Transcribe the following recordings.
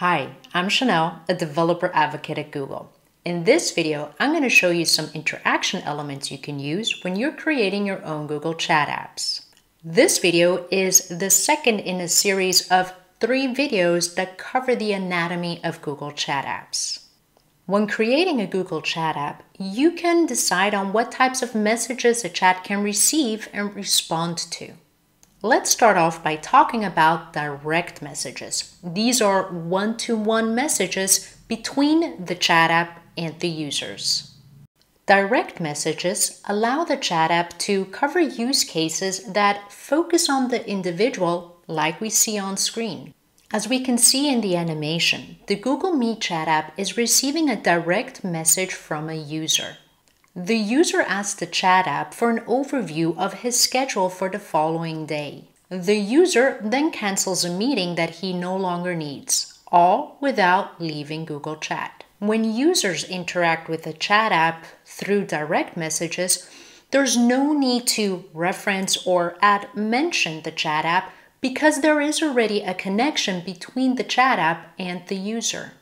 Hi, I'm Chanel, a developer advocate at Google. In this video, I'm going to show you some interaction elements you can use when you're creating your own Google Chat apps. This video is the second in a series of 3 videos that cover the anatomy of Google Chat apps. When creating a Google Chat app, you can decide on what types of messages a chat can receive and respond to. Let's start off by talking about direct messages. These are one-to-one messages between the chat app and the users. Direct messages allow the chat app to cover use cases that focus on the individual, like we see on screen. As we can see in the animation, the Google Meet chat app is receiving a direct message from a user. The user asks the chat app for an overview of his schedule for the following day. The user then cancels a meeting that he no longer needs, all without leaving Google Chat. When users interact with the chat app through direct messages, there's no need to reference or mention the chat app because there is already a connection between the chat app and the user.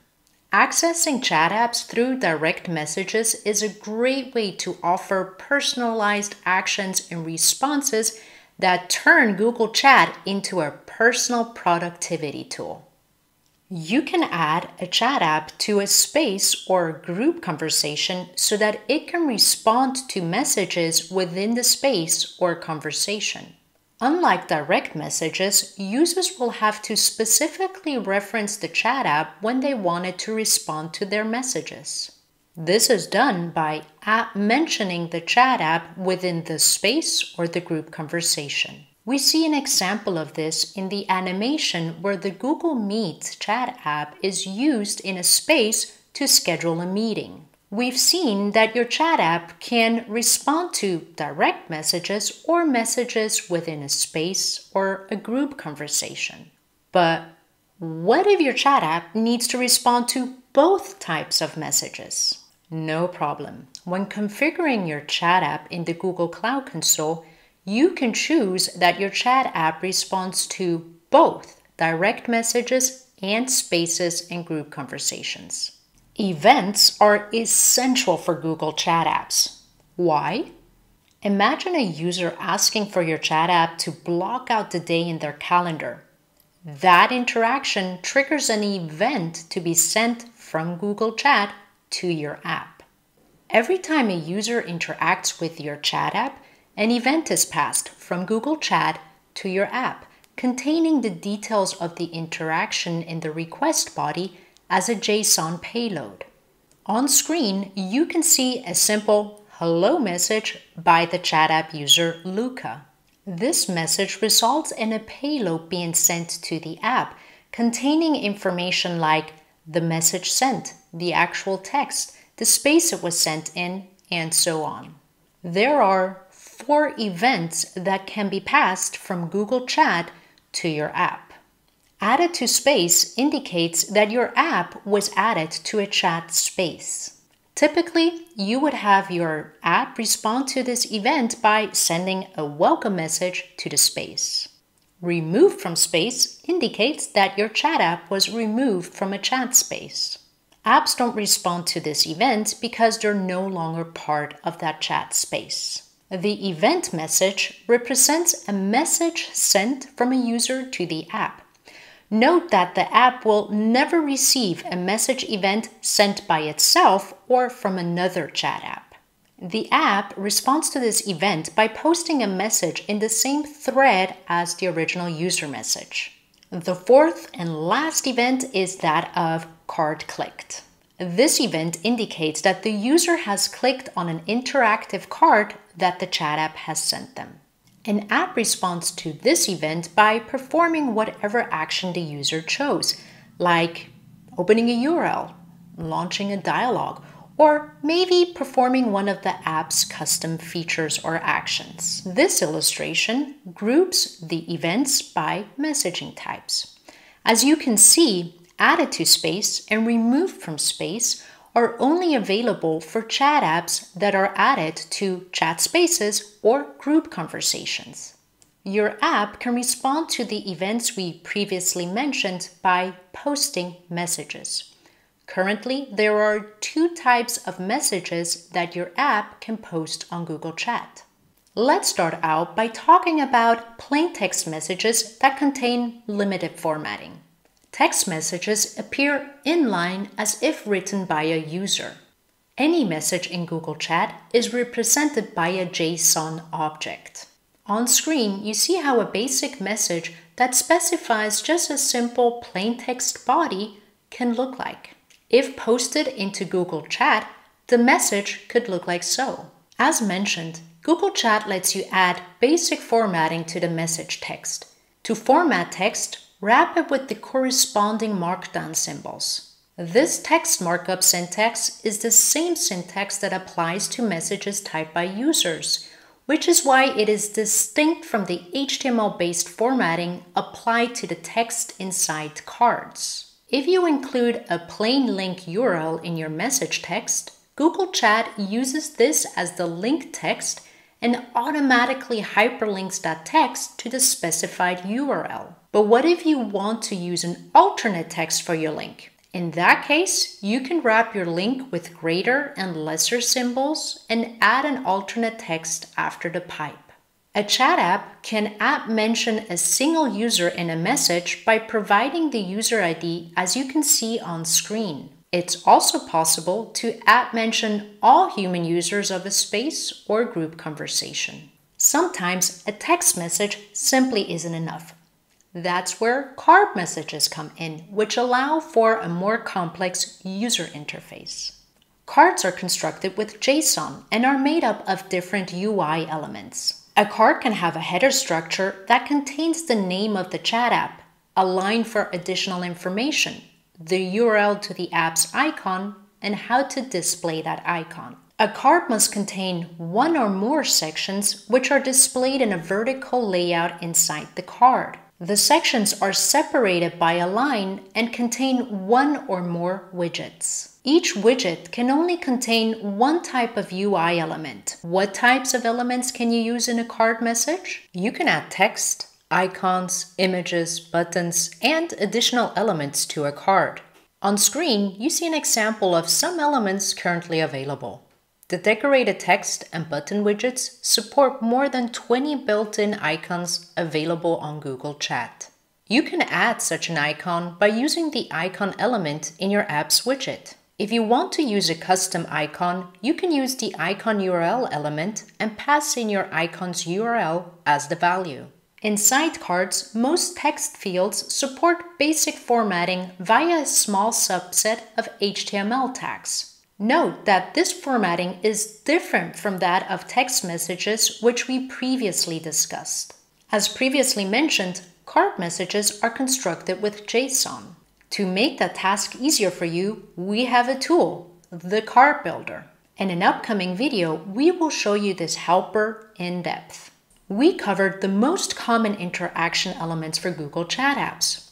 Accessing chat apps through direct messages is a great way to offer personalized actions and responses that turn Google Chat into a personal productivity tool. You can add a chat app to a space or group conversation so that it can respond to messages within the space or conversation. Unlike direct messages, users will have to specifically reference the chat app when they wanted to respond to their messages. This is done by mentioning the chat app within the space or the group conversation. We see an example of this in the animation where the Google Meet chat app is used in a space to schedule a meeting. We've seen that your chat app can respond to direct messages or messages within a space or a group conversation. But what if your chat app needs to respond to both types of messages? No problem. When configuring your chat app in the Google Cloud Console, you can choose that your chat app responds to both direct messages and spaces and group conversations. Events are essential for Google Chat apps. Why? Imagine a user asking for your chat app to block out the day in their calendar. That interaction triggers an event to be sent from Google Chat to your app. Every time a user interacts with your chat app, an event is passed from Google Chat to your app, containing the details of the interaction in the request body as a JSON payload. On screen, you can see a simple hello message by the chat app user Luca. This message results in a payload being sent to the app containing information like the message sent, the actual text, the space it was sent in, and so on. There are 4 events that can be passed from Google Chat to your app. Added to space indicates that your app was added to a chat space. Typically, you would have your app respond to this event by sending a welcome message to the space. Removed from space indicates that your chat app was removed from a chat space. Apps don't respond to this event because they're no longer part of that chat space. The event message represents a message sent from a user to the app. Note that the app will never receive a message event sent by itself or from another chat app. The app responds to this event by posting a message in the same thread as the original user message. The 4th and last event is that of card clicked. This event indicates that the user has clicked on an interactive card that the chat app has sent them. An app responds to this event by performing whatever action the user chose, like opening a URL, launching a dialogue, or maybe performing one of the app's custom features or actions. This illustration groups the events by messaging types. As you can see, added to space and removed from space are only available for chat apps that are added to chat spaces or group conversations. Your app can respond to the events we previously mentioned by posting messages. Currently, there are two types of messages that your app can post on Google Chat. Let's start out by talking about plain text messages that contain limited formatting. Text messages appear inline as if written by a user. Any message in Google Chat is represented by a JSON object. On screen, you see how a basic message that specifies just a simple plain text body can look like. If posted into Google Chat, the message could look like so. As mentioned, Google Chat lets you add basic formatting to the message text. To format text, wrap it with the corresponding markdown symbols. This text markup syntax is the same syntax that applies to messages typed by users, which is why it is distinct from the HTML-based formatting applied to the text inside cards. If you include a plain link URL in your message text, Google Chat uses this as the link text and automatically hyperlinks that text to the specified URL. But what if you want to use an alternate text for your link? In that case, you can wrap your link with greater and lesser symbols and add an alternate text after the pipe. A chat app can mention a single user in a message by providing the user ID as you can see on screen. It's also possible to mention all human users of a space or group conversation. Sometimes a text message simply isn't enough. That's where card messages come in, which allow for a more complex user interface. Cards are constructed with JSON and are made up of different UI elements. A card can have a header structure that contains the name of the chat app, a line for additional information, the URL to the app's icon, and how to display that icon. A card must contain one or more sections which are displayed in a vertical layout inside the card. The sections are separated by a line and contain one or more widgets. Each widget can only contain one type of UI element. What types of elements can you use in a card message? You can add text, icons, images, buttons, and additional elements to a card. On screen, you see an example of some elements currently available. The decorated text and button widgets support more than 20 built-in icons available on Google Chat. You can add such an icon by using the icon element in your app's widget. If you want to use a custom icon, you can use the icon URL element and pass in your icon's URL as the value. Inside cards, most text fields support basic formatting via a small subset of HTML tags. Note that this formatting is different from that of text messages, which we previously discussed. As previously mentioned, card messages are constructed with JSON. To make that task easier for you, we have a tool, the Card Builder. In an upcoming video, we will show you this helper in depth. We covered the most common interaction elements for Google Chat apps.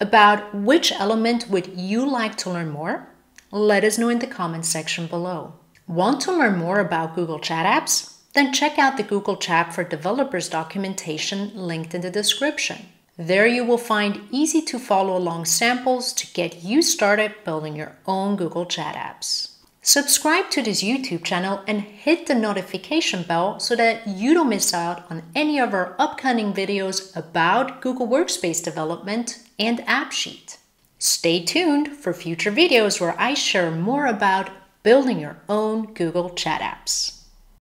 About which element would you like to learn more? Let us know in the comments section below. Want to learn more about Google Chat apps? Then check out the Google Chat for Developers documentation linked in the description. There you will find easy to follow along samples to get you started building your own Google Chat apps. Subscribe to this YouTube channel and hit the notification bell so that you don't miss out on any of our upcoming videos about Google Workspace development and AppSheet. Stay tuned for future videos where I share more about building your own Google Chat apps.